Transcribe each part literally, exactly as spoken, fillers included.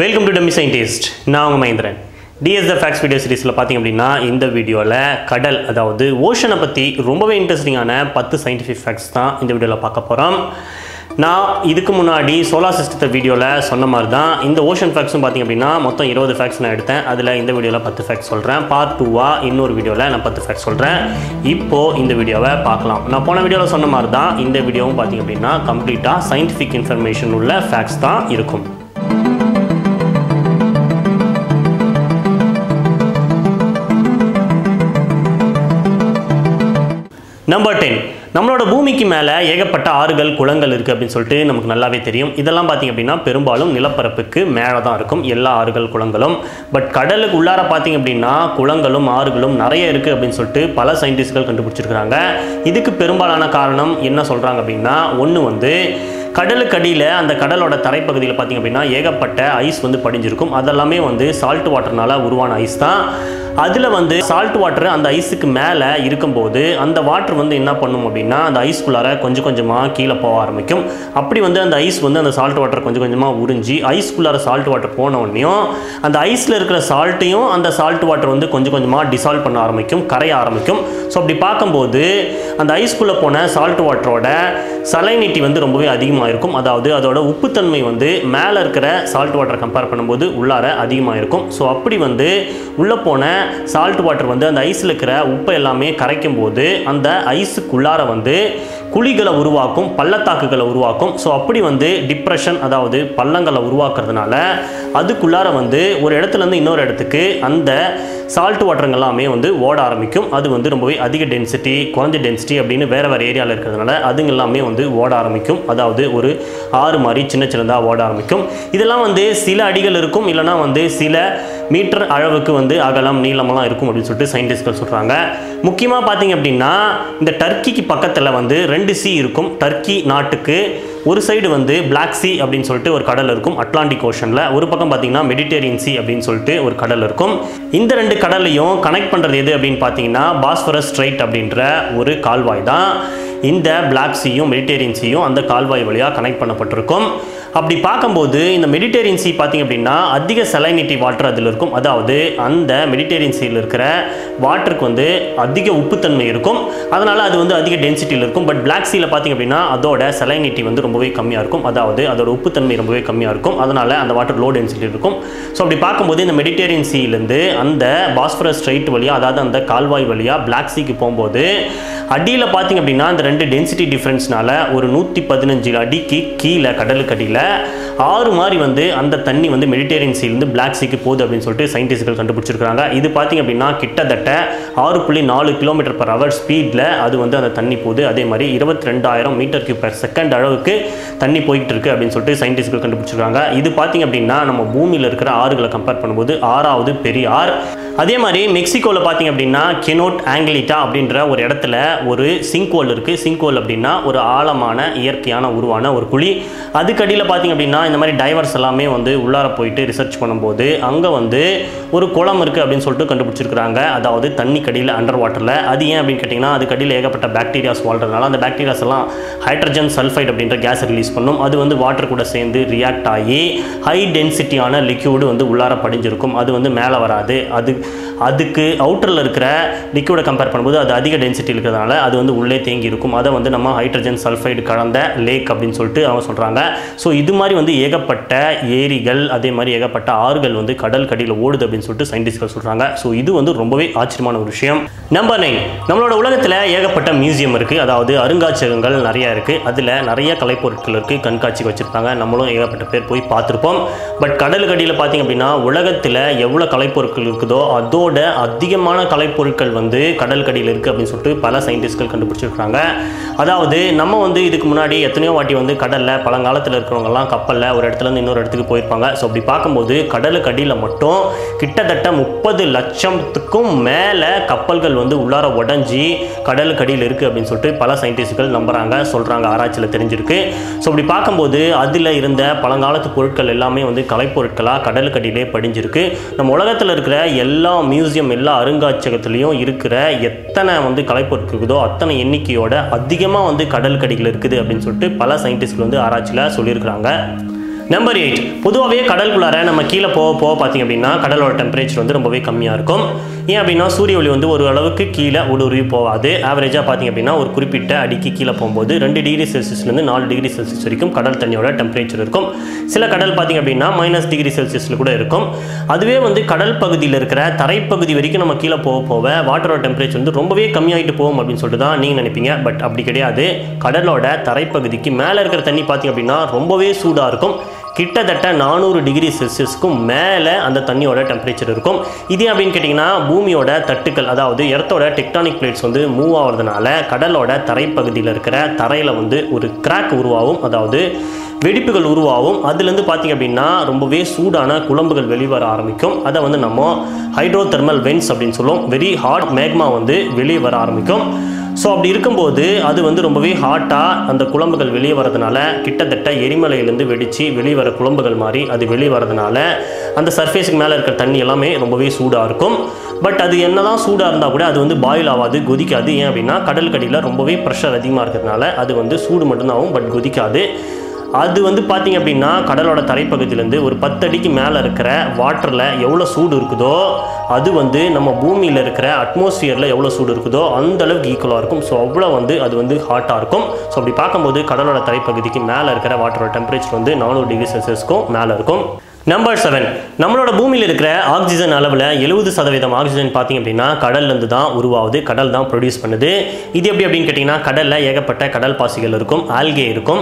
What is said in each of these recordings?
Welcome to Dummy Scientist. Naa Unga Mahendran. D S Facts video series la pathinga appadina indha video la kadal adavadhu ocean pathi rombave interesting ana ten scientific facts da indha video la paakaporam. Now, இதுக்கு முன்னாடி solar system வீடியோல சொன்ன மாதிரி தான் இந்த ocean facts பாத்தீங்க அப்படினா மொத்தம் twenty facts நான் எடுத்தேன். அதுல இந்த வீடியோல ten facts சொல்றேன். part two ஆ இன்னொரு வீடியோல நான் ten facts சொல்றேன். இப்போ இந்த வீடியோவை பார்க்கலாம். நான் போன வீடியோல சொன்ன மாதிரி தான் இந்த வீடியோவும் பாத்தீங்க அப்படினா கம்ப்ளீட்டா scientific information உள்ள facts தான் இருக்கும். number ten. நம்மளோட பூமிக்கு மேல ஏகப்பட்ட ஆறுகள் குளங்கள் இருக்கு அப்படினு சொல்லிட்டு நமக்கு நல்லாவே தெரியும். இதெல்லாம் பாத்தீங்க அப்படினா பெரும்பாலும் நிலப்பரப்புக்கு மேல தான் இருக்கும் எல்லா ஆறுகள் குளங்களும். பட் கடலுக்கு உள்ளார பாத்தீங்க அப்படினா குளங்களும் ஆறுகளும் நிறைய இருக்கு அப்படினு சொல்லிட்டு பல சயின்டிஸ்ட்கள் கண்டுபிடிச்சிருக்காங்க. இதுக்கு பெரும்பாலான காரணம் என்ன சொல்றாங்க அப்படினா ஒன்னு வந்து கடலுக்கு அடியில அந்த கடலோட தரைப்பகுதியில பாத்தீங்க அப்படினா ஏகப்பட்ட ஐஸ் வந்து படிஞ்சிருக்கும். அதெல்லாமே வந்து சால்ட் வாட்டர்னால உருவான ஐஸ் தான். அதுல வந்து சால்ட் வாட்டர் அந்த ஐஸுக்கு மேல இருக்கும்போது அந்த வாட்டர் வந்து என்ன பண்ணும் அப்படினா அந்த ஐஸ்குள்ளார கொஞ்சம் கொஞ்சமா கீழ போக ஆரம்பிக்கும். அப்படி வந்து அந்த ஐஸ் வந்து அந்த சால்ட் வாட்டர் கொஞ்சம் கொஞ்சமா உறிஞ்சி ஐஸ்குள்ளார சால்ட் வாட்டர் போன உடனே அந்த ஐஸ்ல இருக்கிற சால்ட்டையும் அந்த சால்ட் வாட்டர் வந்து கொஞ்சம் கொஞ்சமா டிசால்வ் பண்ண ஆரம்பிக்கும், கரைய ஆரம்பிக்கும். சோ அப்படி பாக்கும்போது அந்த ஐஸ்குள்ள போன சால்ட் வாட்டரோட சலைனிட்டி வந்து ரொம்பவே அதிகமா இருக்கும். அதாவது அதோட உப்புத்தன்மை வந்து மேல இருக்கிற சால்ட் வாட்டர் கம்பேர் பண்ணும்போது உள்ளார அதிகமா இருக்கும். சோ அப்படி வந்து உள்ள போன சால்ட் வாட்டர் வந்து அந்த ஐஸ்ல இருக்கிற உப்பு எல்லாமே கரைக்கும் போது அந்த ஐஸுக்குள்ளார வந்து குழிகளை உருவாக்கும், பள்ளத்தாக்குகளை உருவாக்கும். சோ அப்படி வந்து டிப்ரெஷன் அதாவது பள்ளங்களை உருவாக்குறதுனால அதுக்குள்ளார வந்து ஒரு இடத்துல இருந்து இன்னொரு இடத்துக்கு அந்த சால்ட் வாட்டருங்க எல்லாமே வந்து ஓட ஆரம்பிக்கும். அது வந்து ரொம்பவே அதிக டென்சிட்டி குறைஞ்ச டென்சிட்டி அப்படின்னு வேற வேற ஏரியாவில் இருக்கிறதுனால அதுங்க எல்லாமே வந்து ஓட ஆரம்பிக்கும். அதாவது ஒரு ஆறு மாதிரி சின்ன சின்னதாக ஓட ஆரம்பிக்கும். இதெல்லாம் வந்து சில அடிகள் இருக்கும், இல்லைனா வந்து சில மீட்டர் அளவுக்கு வந்து அகலம் நீளமெல்லாம் இருக்கும் அப்படின்னு சொல்லிட்டு சயின்டிஸ்ட்கள் சொல்கிறாங்க. முக்கியமாக பார்த்தீங்க அப்படின்னா இந்த டர்க்கிக்கு பக்கத்தில் வந்து ரெண்டு சீ இருக்கும். டர்க்கி நாட்டுக்கு ஒரு சைடு வந்து Black Sea அப்படின்னு சொல்லிட்டு ஒரு கடல் இருக்கும் Atlantic Oceanல, ஒரு பக்கம் பார்த்தீங்கன்னா Mediterranean Sea அப்படின்னு சொல்லிட்டு ஒரு கடல் இருக்கும். இந்த ரெண்டு கடலையும் கனெக்ட் பண்ணுறது எது அப்படின்னு பார்த்தீங்கன்னா பாஸ்பரஸ் ஸ்ட்ரெய்ட் அப்படின்ற ஒரு கால்வாய் தான். இந்த Black Seaயும் Mediterranean Seaயும் அந்த கால்வாய் வழியாக கனெக்ட் பண்ணப்பட்டிருக்கும். அப்படி பார்க்கும்போது இந்த மெடிடேரியன் சீ பார்த்திங்க அப்படின்னா அதிக சலைனிட்டி வாட்டர் அதில் இருக்கும். அதாவது அந்த மெடிடேரியன் சீயில் இருக்கிற வாட்டருக்கு வந்து அதிக உப்புத்தன்மை இருக்கும், அதனால் அது வந்து அதிக டென்சிட்டியில் இருக்கும். பட் Black Seaயில் பார்த்திங்க அப்படின்னா அதோட சலைனிட்டி வந்து ரொம்பவே கம்மியாக இருக்கும், அதாவது அதோட உப்புத்தன்மை ரொம்பவே கம்மியாக இருக்கும், அதனால் அந்த வாட்டர் லோ டென்சிட்டி இருக்கும். ஸோ அப்படி பார்க்கும்போது இந்த மெடிடேரியன் சீலேருந்து அந்த பாஸ்பரஸ் ஸ்ட்ரெய்ட் வழியாக அதாவது அந்த கால்வாய் வழியாக Black Seaக்கு போகும்போது அடியில் பார்த்திங்க அப்படின்னா அந்த ரெண்டு டென்சிட்டி டிஃப்ரென்ஸ்னால ஒரு நூற்றி பதினஞ்சு அடிக்கு கீழே கடலுக்கு அடியில் ஆறு மாதிரி வந்து அந்த தண்ணி வந்து மெடிடேரியன் சீலேருந்து Black Seaக்கு போகுது அப்படின்னு சொல்லிட்டு சயின்டிஸ்ட்கள் கண்டுபிடிச்சிருக்காங்க. இது பார்த்திங்க அப்படின்னா கிட்டத்தட்ட ஆறு புள்ளி நாலு கிலோமீட்டர் பர் ஹவர் ஸ்பீடில் அது வந்து அந்த தண்ணி போகுது. அதே மாதிரி இருபத்தி ரெண்டாயிரம் மீட்டர் கியூப் பர் செகண்ட் அளவுக்கு தண்ணி போயிட்டு இருக்கு அப்படின்னு சொல்லிட்டு சயின்டிஸ்ட்கள் கண்டுபிடிச்சிருக்காங்க. இது பார்த்திங்க அப்படின்னா நம்ம பூமியில் இருக்கிற ஆறுகளை கம்பேர் பண்ணும்போது ஆறாவது பெரிய ஆறு. அதே மாதிரி மெக்சிகோவில் பார்த்திங்க அப்படின்னா கெனோட் ஆங்கிலிட்டா அப்படின்ற ஒரு இடத்துல ஒரு சிங்க்ஹோல் இருக்குது. சிங்க்ஹோல் அப்படின்னா ஒரு ஆழமான இயற்கையான உருவான ஒரு குழி. அதுக்கடியில் பார்த்திங்க அப்படின்னா இந்த மாதிரி டைவர்ஸ் எல்லாமே வந்து உள்ளார போயிட்டு ரிசர்ச் பண்ணும்போது அங்கே வந்து ஒரு குளம் இருக்குது அப்படின்னு சொல்லிட்டு கண்டுபிடிச்சிருக்கிறாங்க. அதாவது தண்ணி கடியில் அண்டர் வாட்டரில். அது ஏன் அப்படின்னு கேட்டிங்கன்னா அதுக்கடியில் ஏகப்பட்ட பாக்டீரியாஸ் வாழ்கிறதுனால அந்த பாக்டீரியாஸ் எல்லாம் ஹைட்ரஜன் சல்ஃபைட் அப்படின்ற கேஸ் ரிலீஸ் பண்ணும். அது வந்து வாட்டர் கூட சேர்ந்து ரியாக்ட் ஆகி ஹை டென்சிட்டியான லிக்யூடு வந்து உள்ளார படிஞ்சிருக்கும். அது வந்து மேலே வராது. அது அதுக்கு அவுட்டரில் இருக்கிற லிக்யூடை கம்பேர் பண்ணும்போது அது அதிக டென்சிட்டி இருக்கிறதுனால அது வந்து உள்ளே தேங்கி இருக்கும். அதை வந்து நம்ம ஹைட்ரஜன் சல்ஃபைடு கலந்த லேக் அப்படின்னு சொல்லிட்டு அவங்க சொல்கிறாங்க. ஸோ இது மாதிரி வந்து ஏகப்பட்ட ஏரிகள் அதே மாதிரி ஏகப்பட்ட ஆறுகள் வந்து கடல் கடியில் ஓடுது அப்படின்னு சொல்லிட்டு சயின்டிஸ்ட்கள் சொல்கிறாங்க. ஸோ இது வந்து ரொம்பவே ஆச்சரியமான ஒரு விஷயம். நம்பர் நைன் நம்மளோட உலகத்தில் ஏகப்பட்ட மியூசியம் இருக்குது, அதாவது அருங்காட்சியகங்கள் நிறையா இருக்குது. அதில் நிறைய கலைப்பொருட்கள் இருக்குது, கண்காட்சி வச்சுருக்காங்க. நம்மளும் ஏகப்பட்ட பேர் போய் பார்த்துருப்போம். பட் கடல் கடியில் பார்த்திங்க அப்படின்னா உலகத்தில் எவ்வளோ கலைப்பொருட்கள் இருக்குதோ அதோட அதிகமான கலைப்பொருட்கள் வந்து கடல் கடியில் இருக்குது அப்படின்னு சொல்லிட்டு பல சயின்டிஸ்ட்கள் கண்டுபிடிச்சிருக்காங்க. அதாவது நம்ம வந்து இதுக்கு முன்னாடி எத்தனையோ வாட்டி வந்து கடலில் பழங்காலத்தில் இருக்கிறவங்கலாம் கப்பலில் ஒரு இடத்துலேருந்து இன்னொரு இடத்துக்கு போயிருப்பாங்க. ஸோ அப்படி பார்க்கும்போது கடலுக்கு அடியில் மட்டும் கிட்டத்தட்ட முப்பது லட்சத்துக்கும் மேலே கப்பல்கள் வந்து உள்ளார உடஞ்சி கடலுக்கு அடியில் இருக்குது அப்படின்னு சொல்லிட்டு பல சயின்டிஸ்ட்கள் நம்புகிறாங்க, சொல்கிறாங்க, ஆராய்ச்சியில் தெரிஞ்சிருக்கு. ஸோ அப்படி பார்க்கும்போது அதில் இருந்த பழங்காலத்து பொருட்கள் எல்லாமே வந்து கலைப்பொருட்களாக கடலுக்கு அடியிலே படிஞ்சிருக்கு. நம்ம உலகத்தில் இருக்கிற எல்லா மியூசியம் எல்லா அருங்காட்சியகத்துலேயும் இருக்கிற எத்தனை வந்து கலைப்பொருட்கள் இருக்குதோ அத்தனை எண்ணிக்கையோட அதிகமாக வந்து கடல் கடியில் இருக்குது அப்படின்னு சொல்லிட்டு பல சயின்டிஸ்ட்கள் வந்து ஆராய்ச்சியில் சொல்லியிருக்கிறாங்க. Number eight. பொதுவாவே கடலுக்குள்ளார நம்ம கீழ போக போக பாத்தீங்க அப்படினா கடலோட டெம்பரேச்சர் வந்து ரொம்பவே கம்மியா இருக்கும். ஏன் அப்படினா சூரிய ஒளி வந்து ஒரு அளவுக்கு கீழ ஊடுருவி போகாது. அவரேஜா பாத்தீங்க அப்படினா ஒரு குறிப்பிட்ட அடிக்கு கீழ போயும்போது two டிகிரி செல்சியஸ்ல இருந்து four டிகிரி செல்சியஸ் வரைக்கும் கடல் தண்ணியோட டெம்பரேச்சர் இருக்கும். சில கடல் பாத்தீங்க அப்படினா minus டிகிரி செல்சியஸ்ல கூட இருக்கும். அதுவே வந்து கடல் பகுதியில இருக்கிற தரைப்பகுதி வரைக்கும் நம்ம கீழ போக போக வாட்டரோட டெம்பரேச்சர் வந்து ரொம்பவே கம்மியாயிட்டு போகும் அப்படினு சொல்லிட்டு தான் நீங்க நினைப்பீங்க. பட் அப்படி கிடையாது. கடலோட தரைப்பகுதிக்கு மேல இருக்கிற தண்ணி பாத்தீங்க அப்படினா ரொம்பவே சூடா இருக்கும். கிட்டத்தட்ட four hundred டிகிரி செல்சியஸ்க்கு மேலே அந்த தண்ணியோட டெம்பரேச்சர் இருக்கும். இது அப்படின்னு கேட்டிங்கன்னா பூமியோட தட்டுக்கள் அதாவது எர்த்தோட டெக்டானிக் பிளேட்ஸ் வந்து மூவ் ஆகிறதுனால கடலோட தரைப்பகுதியில் இருக்கிற தரையில் வந்து ஒரு கிராக் உருவாகும், அதாவது வெடிப்புகள் உருவாகும். அதுலேருந்து பார்த்திங்க அப்படின்னா ரொம்பவே சூடான குழம்புகள் வெளிவர ஆரம்பிக்கும். அதை வந்து நம்ம ஹைட்ரோ தெர்மல் வென்ஸ் அப்படின்னு சொல்லுவோம். வெரி ஹாட் மேக்மா வந்து வெளியே வர ஆரம்பிக்கும். ஸோ அப்படி இருக்கும்போது அது வந்து ரொம்பவே ஹாட்டாக அந்த குழம்புகள் வெளியே வரதுனால கிட்டத்தட்ட எரிமலையிலேருந்து வெடித்து வெளியே வர குழம்புகள் மாதிரி அது வெளியே வரதுனால அந்த சர்ஃபேஸுக்கு மேலே இருக்கிற தண்ணி எல்லாமே ரொம்பவே சூடாக இருக்கும். பட் அது என்ன தான் சூடாக இருந்தால் கூட அது வந்து பாயில் ஆகாது, கொதிக்காது. ஏன் அப்படின்னா கடல் கடியில் ரொம்பவே ப்ரெஷர் அதிகமாக இருக்கிறதுனால அது வந்து சூடு மட்டும்தான் ஆகும், பட் கொதிக்காது. அது வந்து பார்த்திங்க அப்படின்னா கடலோட தரைப்பகுதியிலேருந்து ஒரு பத்து அடிக்கு மேலே இருக்கிற வாட்டரில் எவ்வளோ சூடு இருக்குதோ அது வந்து நம்ம பூமியில் இருக்கிற அட்மாஸ்பியரில் எவ்வளோ சூடு இருக்குதோ அந்தளவுக்கு ஈக்குவலாக இருக்கும். ஸோ அவ்வளோ வந்து அது வந்து ஹாட்டாக இருக்கும். ஸோ அப்படி பார்க்கும்போது கடலோட தரைப்பகுதிக்கு மேலே இருக்கிற வாட்டரோட டெம்பரேச்சர் வந்து நானூறு டிகிரி செல்சியஸ்க்கும் மேலே இருக்கும். Number seven. நம்மளோட பூமியில் இருக்கிற ஆக்சிஜன் அளவில் எழுபது சதவீதம் ஆக்சிஜன் பார்த்திங்க அப்படின்னா கடல்லேருந்து தான் உருவாகுது, கடல் தான் ப்ரொடியூஸ் பண்ணுது. இது எப்படி அப்படின்னு கேட்டிங்கன்னா கடலில் ஏகப்பட்ட கடல் பாசிகள் இருக்கும், ஆல்கே இருக்கும்.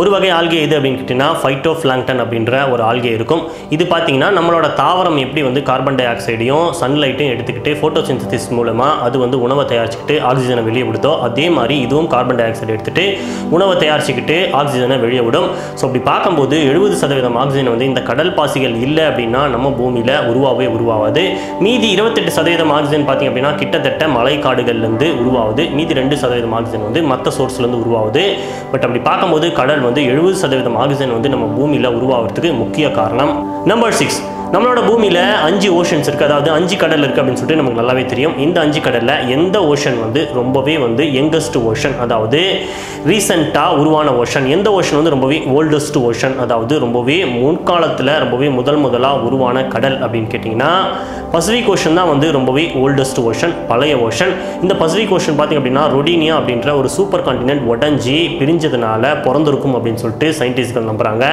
ஒரு வகை ஆல்கே இது அப்படின்னு கேட்டிங்கன்னா ஃபைட்டோ பிளாங்டன் அப்படின்ற ஒரு ஆல்கே இருக்கும். இது பார்த்திங்கன்னா நம்மளோட தாவரம் எப்படி வந்து கார்பன் டை ஆக்சைடையும் சன்லைட்டையும் எடுத்துக்கிட்டு ஃபோட்டோ சிந்தசிஸ் மூலமாக அது வந்து உணவை தயாரிச்சுக்கிட்டு ஆக்சிஜனை வெளியே விடுதோ அதே மாதிரி இதுவும் கார்பன் டை ஆக்சைடு எடுத்துகிட்டு உணவை தயாரிச்சுக்கிட்டு ஆக்சிஜனை வெளியே விடும். ஸோ அப்படி பார்க்கும்போது எழுபது சதவீதம் ஆக்சிஜன் வந்து இந்த கடல் பாசிகள் இல்லை அப்படின்னா நம்ம பூமியில் உருவாகவே உருவாகாது. மீதி இருபத்தெட்டு சதவீதம் ஆக்சிஜன் பார்த்திங்க அப்படின்னா கிட்டத்தட்ட மலை காடுகள்லேருந்து உருவாகுது. மீதி ரெண்டு சதவீதம் ஆக்சிஜன் வந்து மற்ற சோர்ஸ்லேருந்து உருவாகுது. பட் அப்படி பார்க்கும்போது கடல் வந்து எழுபது சதவீதம் ஆக்சிஜன் வந்து நம்ம பூமியில் உருவாகிறதுக்கு முக்கிய காரணம். Number six. நம்மளோட பூமியில் அஞ்சு ஓஷன்ஸ் இருக்குது, அதாவது அஞ்சு கடல் இருக்குது அப்படின்னு சொல்லிட்டு நமக்கு நல்லாவே தெரியும். இந்த அஞ்சு கடலில் எந்த ஓஷன் வந்து ரொம்பவே வந்து யங்கஸ்ட் ஓஷன், அதாவது ரீசெண்டாக உருவான ஓஷன், எந்த ஓஷன் வந்து ரொம்பவே ஓல்டஸ்ட் ஓஷன், அதாவது ரொம்பவே முன்காலத்தில் ரொம்பவே முதல் முதலாக உருவான கடல் அப்படின்னு கேட்டிங்கன்னா பசிபிக் ஓஷன் தான் வந்து ரொம்பவே ஓல்டஸ்ட் ஓஷன், பழைய ஓஷன். இந்த பசிபிக் ஓஷன் பார்த்திங்க அப்படின்னா ரொடீனியா அப்படின்ற ஒரு சூப்பர் காண்டினென்ட் உடஞ்சி பிரிஞ்சதுனால பிறந்திருக்கும் அப்படின்னு சொல்லிட்டு சயின்டிஸ்ட்கள் நம்புகிறாங்க.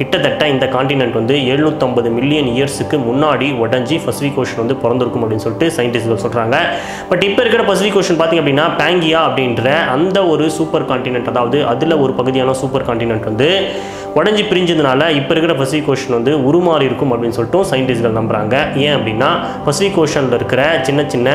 கிட்டத்தட்ட இந்த காண்டினென்ட் வந்து எழுநூற்றம்பது மில்லியன் இயர் முன்னாடி உடஞ்சி பசிபிக் ஓஷன் வந்து பிறந்திருக்கும் அப்படின்னு சொல்லிட்டு சயின்டிஸ்ட்கள் சொல்றாங்க. பட் இப்போ இருக்கிற பசிபிக் ஓஷன் பார்த்தீங்க அப்படின்னா பேங்கியா அப்படின்ற அந்த ஒரு சூப்பர் காண்டினென்ட், அதாவது அதில் ஒரு பகுதியான சூப்பர் காண்டினென்ட் வந்து உடஞ்சி பிரிஞ்சதுனால இப்போ இருக்கிற பசிபிக் ஓஷன் வந்து உருமாறி இருக்கும் அப்படின்னு சொல்லிட்டு சயின்டிஸ்ட்கள் நம்புறாங்க. ஏன் அப்படின்னா பசிபிக் ஓஷனில் இருக்கிற சின்ன சின்ன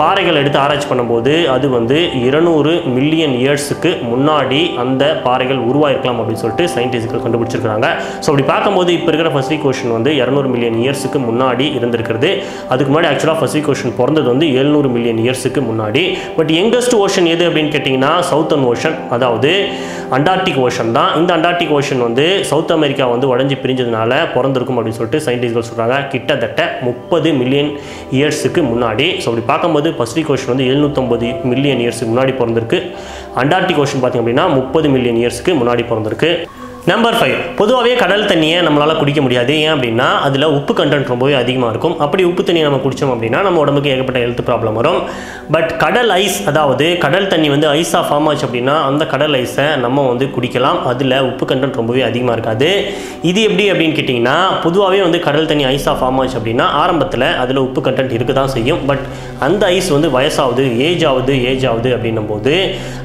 பாறைகள் எடுத்து ஆராய்ச்சி பண்ணும்போது அது வந்து இருநூறு மில்லியன் இயர்ஸுக்கு முன்னாடி அந்த பாறைகள் உருவாயிருக்கலாம் அப்படின்னு சொல்லிட்டு சயின்டிஸ்ட்கள் கண்டுபிடிச்சிருக்காங்க. ஸோ அப்படி பார்க்கும்போது இப்போ இருக்கிற பசிபிக் ஓஷன் வந்து இருநூறு மில்லியன் இயர்ஸுக்கு முன்னாடி இருந்திருக்கிறது. அதுக்கு முன்னாடி ஆக்சுவலாக பசிபிக் ஓஷன் பிறந்தது வந்து எழுநூறு மில்லியன் இயர்ஸுக்கு முன்னாடி. பட் யங்கஸ்ட் ஓஷன் எது அப்படின்னு கேட்டிங்கன்னா சவுத்தர்ன் ஓஷன், அதாவது அண்டார்டிக் ஓஷன் தான். இந்த அண்டார்டிக் ஓஷன் வந்து சவுத் அமெரிக்கா வந்து உடஞ்சி பிரிஞ்சதுனால பிறந்திருக்கும் அப்படின்னு சொல்லிட்டு சயின்டிஸ்ட்கள் சொல்கிறாங்க. கிட்டத்தட்ட முப்பது மில்லியன் இயர்ஸுக்கு முன்னாடி. ஸோ அப்படி பார்க்கும்போது பசிபிக் ஓஷன் வந்து எழுநூற்றம்பது மில்லியன் இயர்ஸுக்கு முன்னாடி பிறந்திருக்கு. அண்டார்டிக் ஓஷன் பார்த்திங்க அப்படின்னா முப்பது மில்லியன் இயர்ஸுக்கு முன்னாடி பிறந்திருக்கு. Number five. பொதுவாகவே கடல் தண்ணியை நம்மளால் குடிக்க முடியாது. ஏன் அப்படின்னா அதில் உப்பு கண்டென்ட் ரொம்பவே அதிகமாக இருக்கும். அப்படி உப்பு தண்ணியை நம்ம குடித்தோம் அப்படின்னா நம்ம உடம்புக்கு ஏகப்பட்ட ஹெல்த் ப்ராப்ளம் வரும். பட் கடல் ஐஸ், அதாவது கடல் தண்ணி வந்து ஐஸாக ஃபார்ம் ஆச்சு அப்படின்னா அந்த கடல் ஐஸை நம்ம வந்து குடிக்கலாம். அதில் உப்பு கண்டென்ட் ரொம்பவே அதிகமாக இருக்காது. இது எப்படி அப்படின்னு கேட்டிங்கன்னா பொதுவாகவே வந்து கடல் தண்ணி ஐஸாக ஃபார்ம் ஆச்சு அப்படின்னா ஆரம்பத்தில் அதில் உப்பு கண்டென்ட் இருக்க தான் செய்யும். பட் அந்த ஐஸ் வந்து வயசாகுது, ஏஜ் ஆகுது ஏஜ் ஆகுது அப்படின்னும் போது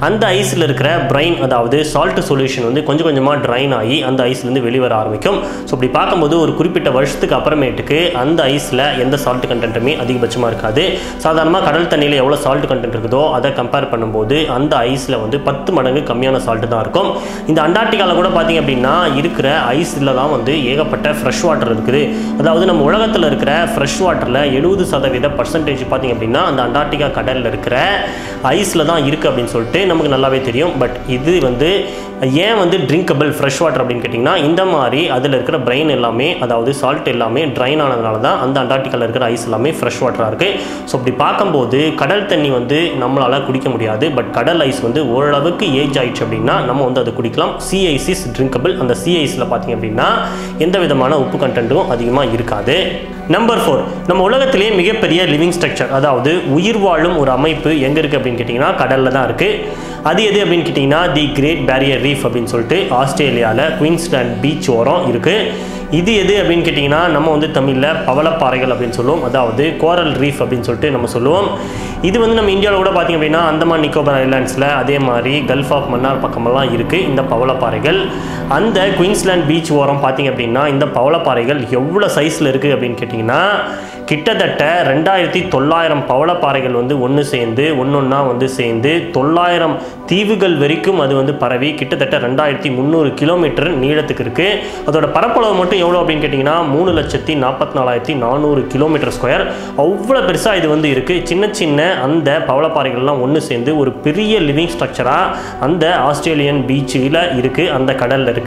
அந்த ஐஸில் இருக்கிற பிரைன், அதாவது சால்ட் சொல்யூஷன் வந்து கொஞ்சம் கொஞ்சமாக ட்ரைன் ஆகி அந்த ஐஸ்லேருந்து வெளிவர ஆரம்பிக்கும். ஸோ இப்படி பார்க்கும்போது ஒரு குறிப்பிட்ட வருஷத்துக்கு அப்புறமேட்டுக்கு அந்த ஐஸில் எந்த சால்ட் கண்டென்ட்டுமே அதிகபட்சமாக இருக்காது. சாதாரணமாக கடல் தண்ணியில் எவ்வளோ சால்ட் கண்டென்ட் இருக்குதோ அதை கம்பேர் பண்ணும்போது அந்த ஐஸில் வந்து பத்து மடங்கு கம்மியான சால்ட்டு தான் இருக்கும். இந்த அண்டார்டிகாவில் கூட பார்த்திங்க அப்படின்னா இருக்கிற ஐஸில் தான் வந்து ஏகப்பட்ட ஃப்ரெஷ் வாட்டர் இருக்குது. அதாவது நம்ம உலகத்தில் இருக்கிற ஃப்ரெஷ் வாட்டரில் எழுபது சதவீத பர்சன்டேஜ் பார்த்திங்க அப்படின்னா அந்த அண்டார்டிகா கடலில் இருக்கிற ஐஸில் தான் இருக்குது அப்படின்னு சொல்லிட்டு நமக்கு நல்லாவே தெரியும். பட் இது வந்து ஏன் வந்து ட்ரிங்கபிள் ஃப்ரெஷ் வாட்டர் அப்படின்னு கேட்டிங்கன்னா, இந்த மாதிரி அதில் இருக்கிற பிரைன் எல்லாமே, அதாவது சால்ட் எல்லாமே ட்ரைன் ஆனதுனால தான் அந்த அண்டார்டிகாவில் இருக்கிற ஐஸ் எல்லாமே ஃப்ரெஷ் வாட்டராக இருக்குது. ஸோ இப்படி பார்க்கும்போது கடல் தண்ணி வந்து நம்மளால் குடிக்க முடியாது. பட் கடல் ஐஸ் வந்து ஓரளவுக்கு ஏஜ் ஆயிடுச்சு அப்படின்னா நம்ம வந்து அதை குடிக்கலாம். Sea ice is drinkable. அந்த சி ஐஸில் பார்த்திங்க அப்படின்னா எந்த விதமான உப்பு கண்டென்ட்டும் அதிகமாக இருக்காது. நம்பர் ஃபோர், நம்ம உலகத்திலேயே மிகப்பெரிய லிவிங் ஸ்ட்ரக்சர், அதாவது உயிர் வாழும் ஒரு அமைப்பு எங்கே இருக்குது அப்படின்னு கேட்டிங்கன்னா கடலில் தான் இருக்குது. அது எது அப்படின்னு கேட்டிங்கன்னா தி கிரேட் பேரியர் ரீஃப் அப்படின்னு சொல்லிட்டு ஆஸ்திரேலியாவில் குயின்ஸ்லாண்ட் பீச் ஓரம் இருக்குது. இது எது அப்படின்னு கேட்டிங்கன்னா நம்ம வந்து தமிழில் பவளப்பாறைகள் அப்படின்னு சொல்லுவோம், அதாவது கோரல் ரீஃப் அப்படின்னு சொல்லிட்டு நம்ம சொல்லுவோம். இது வந்து நம்ம இந்தியாவில் கூட பார்த்திங்க அப்படின்னா அந்தமான் நிக்கோபார் ஐலாண்ட்ஸில், அதே மாதிரி கல்ஃப் ஆஃப் மன்னார் பக்கமெல்லாம் இருக்குது இந்த பவளப்பாறைகள். அந்த குயின்ஸ்லாண்ட் பீச் ஓரம் பார்த்திங்க அப்படின்னா இந்த பவளப்பாறைகள் எவ்வளோ சைஸில் இருக்குது அப்படின்னு கேட்டிங்கன்னா கிட்டத்தட்ட ரெண்டாயிரத்தி தொள்ளாயிரம் பவளப்பாறைகள் வந்து ஒன்று சேர்ந்து ஒன்று ஒன்றா வந்து சேர்ந்து தொள்ளாயிரம் தீவுகள் வரைக்கும் அது வந்து பரவி கிட்டத்தட்ட ரெண்டாயிரத்தி முந்நூறு கிலோமீட்டர் நீளத்துக்கு இருக்குது. அதோட பரப்பளவு மட்டும் எவ்வளோ அப்படின்னு கேட்டிங்கன்னா மூணு லட்சத்தி நாற்பத்தி நாலாயிரத்தி நானூறு கிலோமீட்டர் ஸ்கொயர். அவ்வளோ பெருசாக இது வந்து இருக்குது. சின்ன சின்ன அந்த பவளப்பாறைகள்லாம் ஒன்று சேர்ந்து ஒரு பெரிய லிவிங் ஸ்ட்ரக்சராக அந்த ஆஸ்திரேலியன் பீச்சில் இருக்குது, அந்த கடலில் இருக்குது.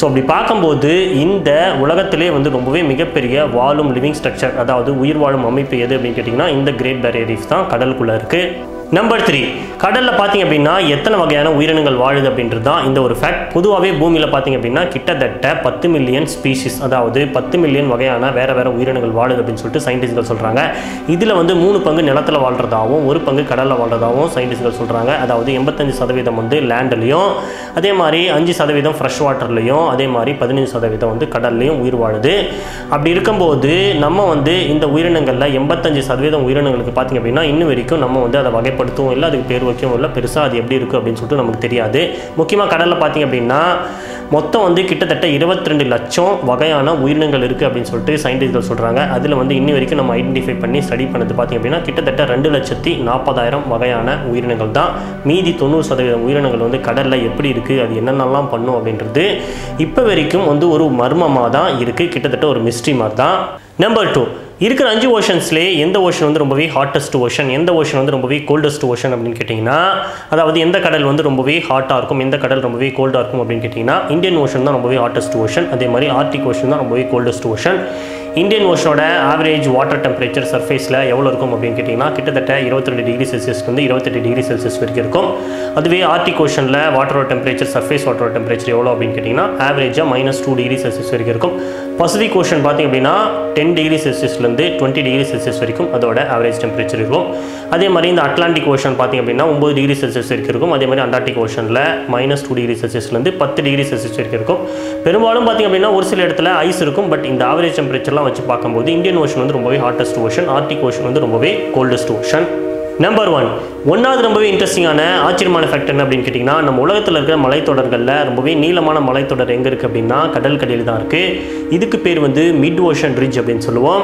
ஸோ அப்படி பார்க்கும்போது இந்த உலகத்திலே வந்து ரொம்பவே மிகப்பெரிய வாழும் லிவிங் ஸ்ட்ரக்சர், அதாவது உயிர் வாழும் அமைப்பு எது அப்படின்னு கேட்டிங்கன்னா இந்த கிரேட் பேரியர் ரீஃப் தான் கடலுக்குள்ளே இருக்குது. நம்பர் த்ரீ, கடலில் பார்த்திங்க அப்படின்னா எத்தனை வகையான உயிரினங்கள் வாழுது அப்படின்றது தான் இந்த ஒரு ஃபேக்ட். பொதுவாகவே பூமியில் பார்த்திங்க அப்படின்னா கிட்டத்தட்ட பத்து மில்லியன் ஸ்பீஷிஸ், அதாவது பத்து மில்லியன் வகையான வேறு வேறு உயிரினங்கள் வாழுது அப்படின்னு சொல்லிட்டு சயின்டிஸ்ட்கள் சொல்கிறாங்க. இதில் வந்து மூணு பங்கு நிலத்தில் வாழ்கிறதாகவும் ஒரு பங்கு கடலில் வாழ்கிறதாகவும் சயின்டிஸ்ட்கள் சொல்கிறாங்க. அதாவது எண்பத்தஞ்சு சதவீதம் வந்து லேண்ட்லேயும், அதே மாதிரி அஞ்சு சதவீதம் ஃப்ரெஷ் வாட்டர்லேயும், அதே மாதிரி பதினஞ்சு சதவீதம் வந்து கடல்லையும் உயிர் வாழுது. அப்படி இருக்கும்போது நம்ம வந்து இந்த உயிரினங்களில் எண்பத்தஞ்சு சதவீதம் உயிரினங்களுக்கு பார்த்திங்க அப்படின்னா இன்னும் வரைக்கும் நம்ம வந்து அதை வகை படுத்தவும் இல்லை, அதுக்கு பேர் வைக்கவும் இல்லை, பெருசாக அது எப்படி இருக்குது அப்படின்னு சொல்லிட்டு நமக்கு தெரியாது. முக்கியமாக கடலில் பார்த்திங்க அப்படின்னா மொத்தம் வந்து கிட்டத்தட்ட இருபத்தி ரெண்டு லட்சம் வகையான உயிரினங்கள் இருக்குது அப்படின்னு சொல்லிட்டு சயின்டிஸ்ட்கள் சொல்கிறாங்க. அதில் வந்து இன்னி வரைக்கும் நம்ம ஐடென்டிஃபை பண்ணி ஸ்டடி பண்ணது பார்த்திங்க அப்படின்னா கிட்டத்தட்ட ரெண்டு லட்சத்தி நாற்பதாயிரம் வகையான உயிரினங்கள் தான். மீதி தொண்ணூறு சதவீதம் உயிரினங்கள் வந்து கடலில் எப்படி இருக்குது, அது என்னென்னலாம் பண்ணும் அப்படின்றது இப்போ வரைக்கும் வந்து ஒரு மர்மமாக தான் இருக்குது, கிட்டத்தட்ட ஒரு மிஸ்ட்ரி மாதிரி தான். நம்பர் டூ, இருக்கிற அஞ்சு ஓஷன்ஸ்லேயே எந்த ஓஷன் வந்து ரொம்பவே ஹாட்டஸ்ட் ஓஷன், எந்த ஓஷன் வந்து ரொம்பவே கோல்டஸ்ட் ஓஷன் அப்படின்னு கேட்டிங்கன்னா, அதாவது எந்த கடல் வந்து ரொம்பவே ஹாட்டாக இருக்கும், எந்த கடல் ரொம்பவே கோல்டாக இருக்கும் அப்படின்னு கேட்டிங்கன்னா இந்தியன் ஓஷன் தான் ரொம்பவே ஹாட்டஸ்ட் ஓஷன். அதே மாதிரி ஆர்க்டிக் ஓஷன் தான் ரொம்பவே கோல்டஸ்ட் ஓஷன். இந்தியன் ஓஷனோட ஆவரேஜ் வாட்டர் டெம்பரேச்சர் சர்ஃபேஸில் எவ்வளோ இருக்கும் அப்படின்னு கேட்டிங்கன்னா கிட்டத்தட்ட இருபத்தி ரெண்டு டிகிரி செல்சியஸ்லேருந்து இருபத்தெட்டு டிகிரி செல்சியஸ் வரைக்கும் இருக்கும். அதுவே ஆர்க்டிக் ஓஷனில் வாட்டரோட டெம்பரேச்சர் சர்ஃபேஸ் வாட்டரோட டெம்பரேச்சர் எவ்வளோ அப்படின்னு கேட்டிங்கன்னா ஆவரேஜாக மைனஸ் டூ டிகிரி செல்சியஸ் வரைக்கும் இருக்கும். பசிபிக் ஓஷன் பார்த்திங்க அப்படின்னா டென் டிகிரி செல்சியஸ்லேருந்து டுவெண்ட்டி டிகிரி செல்சியஸ் வரைக்கும் அதோட ஆவரேஜ் டெம்பரேச்சர் இருக்கும். அதே மாதிரி இந்த அட்லாண்டிக் ஓஷன் பார்த்திங்க அப்படின்னா ஒம்பது டிகிரி செல்சியஸ் வரைக்கும் இருக்கும். அதே மாதிரி அண்டார்டிக் ஓஷனில் மைனஸ் டூ டிகிரி செல்சியஸ்லேருந்து பத்து டிகிரி செல்சியஸ் வரைக்கும் இருக்கும். பெரும்பாலும் பார்த்திங்க அப்படின்னா ஒரு சில இடத்துல ஐஸ் இருக்கும். பட் இந்த ஆவரேஜ் டெம்பரேச்சர் வச்சு பார்க்கும்போது இந்தியன் ஓஷன் வந்து ரொம்பவே ஹாட்டஸ்ட் ஓஷன், ஆர்க்டிக் ஓஷன் வந்து ரொம்பவே கோல்டஸ்ட் ஓஷன். நம்பர் ஒன், ஒன்றாவது ரொம்பவே இன்ட்ரெஸ்டிங்கான ஆச்சரியமான ஃபேக்ட் என்ன அப்படின்னு கேட்டிங்கன்னா நம்ம உலகத்தில் இருக்கிற மலைத்தொடர்களில் ரொம்பவே நீளமான மலைத்தொடர் எங்கே இருக்குது அப்படின்னா கடல்கடியில் தான் இருக்குது. இதுக்கு பேர் வந்து மிட் ஓஷன் ரிட்ஜ் அப்படின்னு சொல்லுவோம்.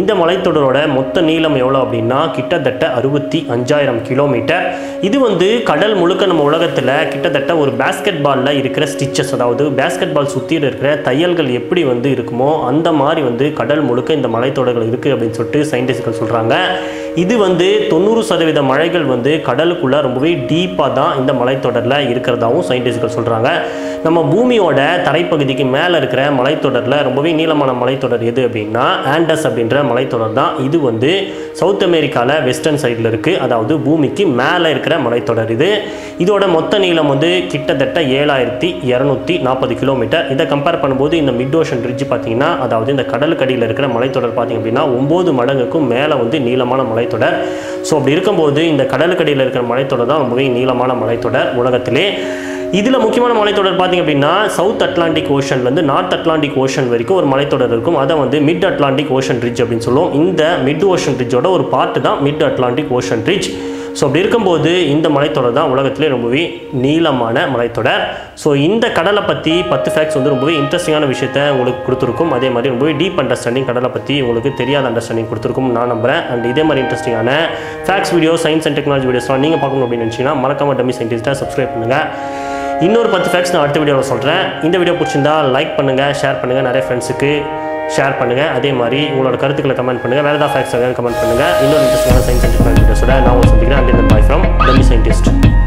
இந்த மலைத்தொடரோட மொத்த நீளம் எவ்வளோ அப்படின்னா கிட்டத்தட்ட அறுபத்தி அஞ்சாயிரம் கிலோமீட்டர். இது வந்து கடல் முழுக்க நம்ம உலகத்தில் கிட்டத்தட்ட ஒரு பேஸ்கெட் பாலில் இருக்கிற ஸ்டிச்சஸ், அதாவது பேஸ்கெட் பால் சுற்றியில் இருக்கிற தையல்கள் எப்படி வந்து இருக்குமோ அந்த மாதிரி வந்து கடல் முழுக்க இந்த மலைத்தொடர்கள் இருக்குது அப்படின்னு சொல்லிட்டு சயின்டிஸ்ட்கள் சொல்கிறாங்க. இது வந்து தொண்ணூறு சதவீத மழைகள் வந்து கடலுக்குள்ள ரொம்பவே டீப்பாக தான் இந்த மலைத்தொடரில் இருக்கிறதாகவும் சயின்டிஸ்ட்கள் சொல்கிறாங்க. நம்ம பூமியோட தரைப்பகுதிக்கு மேலே இருக்கிற மலைத்தொடரில் ரொம்பவே நீளமான மலைத்தொடர் எது அப்படின்னா ஆண்டஸ் அப்படின்ற மலைத்தொடர் தான். இது வந்து சவுத் அமெரிக்காவில் வெஸ்டர்ன் சைடில் இருக்குது, அதாவது பூமிக்கு மேலே இருக்கிற மலைத்தொடர் இது. இதோட மொத்த நீளம் வந்து கிட்டத்தட்ட ஏழாயிரத்தி இரநூத்தி நாற்பது கிலோமீட்டர். இதை கம்பேர் பண்ணும்போது இந்த மிட் ஓஷன் ரிட்ஜ் பார்த்திங்கன்னா, அதாவது இந்த கடலுக்கடியில் இருக்கிற மலைத்தொடர் பார்த்திங்க அப்படின்னா ஒம்பது மடங்குக்கும் மேலே வந்து நீளமான மலைத்தொடர். ஸோ அப்படி இருக்கும்போது இந்த கடலுக்கடியில் இருக்கிற மலைத்தொடர் தான் ரொம்பவே நீளமான மலைத்தொடர் உலகத்திலே. இதில் முக்கியமான மலைத்தொடர் பார்த்திங்க அப்படின்னா சவுத் அட்லாண்டிக் ஓஷன்லேருந்து நார்த் அட்லாண்டிக் ஓஷன் வரைக்கும் ஒரு மலைத்தொடர் இருக்கும். அதை வந்து மிட் அட்லாண்டிக் ஓஷன் ரிட்ஜ் அப்படின்னு சொல்லுவோம். இந்த மிட் ஓஷன் ரிட்ஜோட ஒரு பார்ட்டு தான் mid Atlantic ocean ridge. So அப்படி இருக்கும்போது இந்த மலைத்தொடர் தான் உலகத்திலே ரொம்பவே நீளமான மலைத்தொடர். ஸோ இந்த கடலை பற்றி பத்து ஃபேக்ட்ஸ் வந்து ரொம்பவே இன்ட்ரெஸ்டிங்கான விஷயத்தை உங்களுக்கு கொடுத்துருக்கும். அதே மாதிரி ரொம்பவே டீப் அண்டர்ஸ்டாண்டிங் கடலை பற்றி உங்களுக்கு தெரியாத அண்டர்ஸ்டாண்டிங் கொடுத்துருக்கும் நான் நம்புகிறேன். அண்ட் இதே மாதிரி இன்ட்ரெஸ்டிங்கான facts video, science and technology வீடியோஸ்லாம் நீங்கள் பார்க்கணும் அப்படின்னு நினச்சிங்கன்னா மறக்காமல் டம்மி சயின்டிஸ்ட்டை சப்ஸ்கிரைப் பண்ணுங்கள். இன்னொரு பத்து ஃபேக்ட்ஸ் நான் அடுத்த வீடியோவில் சொல்கிறேன். இந்த வீடியோ பிடிச்சிருந்தா லைக் பண்ணுங்கள், ஷேர் பண்ணுங்கள், நிறைய ஃப்ரெண்ட்ஸுக்கு ஷேர் பண்ணுங்கள். அதே மாதிரி உங்களோட கருத்துக்களை கமெண்ட் பண்ணுங்கள், வேறு ஏதாவது ஃபேக்ட்ஸ் கமெண்ட் பண்ணுங்கள். இன்னொரு இன்ட்ரெஸ்டான சயின்ஸ் அண்ட் டெக்னாலஜி வீடியோஸோட நான் உங்களுக்கு சந்திக்கிறேன். அண்ட் இந்த பாய் ஃப்ரம் டம்மி சயின்டிஸ்ட்.